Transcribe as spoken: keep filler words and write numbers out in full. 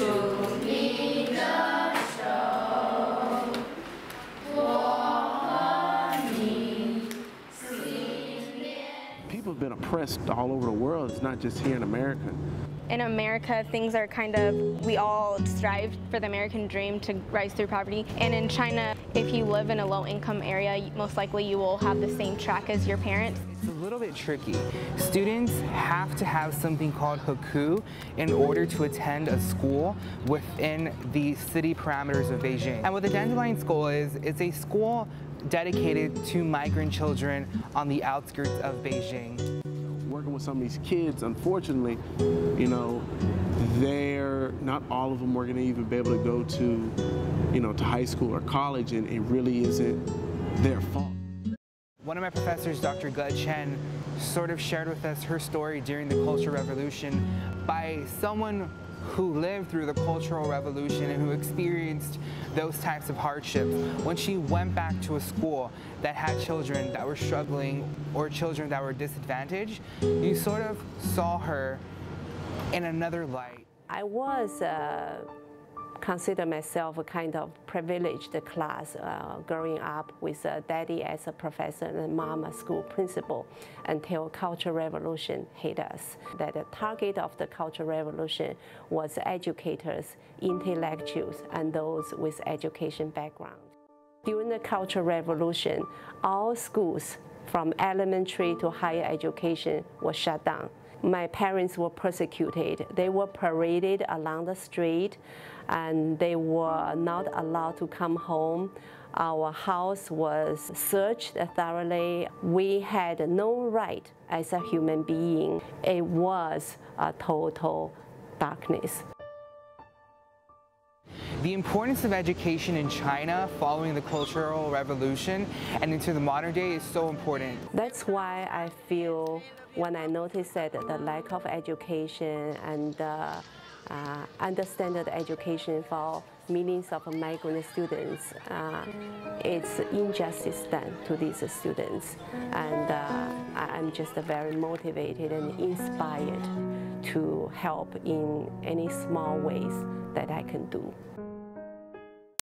People have been oppressed all over the world. It's not just here in America. In America, things are kind of, we all strive for the American dream to rise through poverty. And in China, if you live in a low-income area, most likely you will have the same track as your parents. It's a little bit tricky. Students have to have something called hukou in order to attend a school within the city parameters of Beijing. And what the Dandelion School is, it's a school dedicated to migrant children on the outskirts of Beijing. Working with some of these kids, unfortunately, you know, they're not all of them were going to even be able to go to, you know, to high school or college, and it really isn't their fault. One of my professors, Doctor Guo Chen, sort of shared with us her story during the Cultural Revolution by someone who lived through the Cultural Revolution and who experienced those types of hardships. When she went back to a school that had children that were struggling or children that were disadvantaged, you sort of saw her in another light. I was uh, consider myself a kind of privileged class uh, growing up with uh, daddy as a professor and mom a school principal until Cultural Revolution hit us. That the target of the Cultural Revolution was educators, intellectuals, and those with education background. During the Cultural Revolution, all schools from elementary to higher education were shut down. My parents were persecuted. They were paraded along the street, and they were not allowed to come home. Our house was searched thoroughly. We had no right as a human being. It was a total darkness. The importance of education in China following the Cultural Revolution and into the modern day is so important. That's why I feel when I noticed that the lack of education and uh, uh, understandard education for millions of migrant students, uh, it's injustice done to these students. And uh, I'm just very motivated and inspired to help in any small ways that I can do.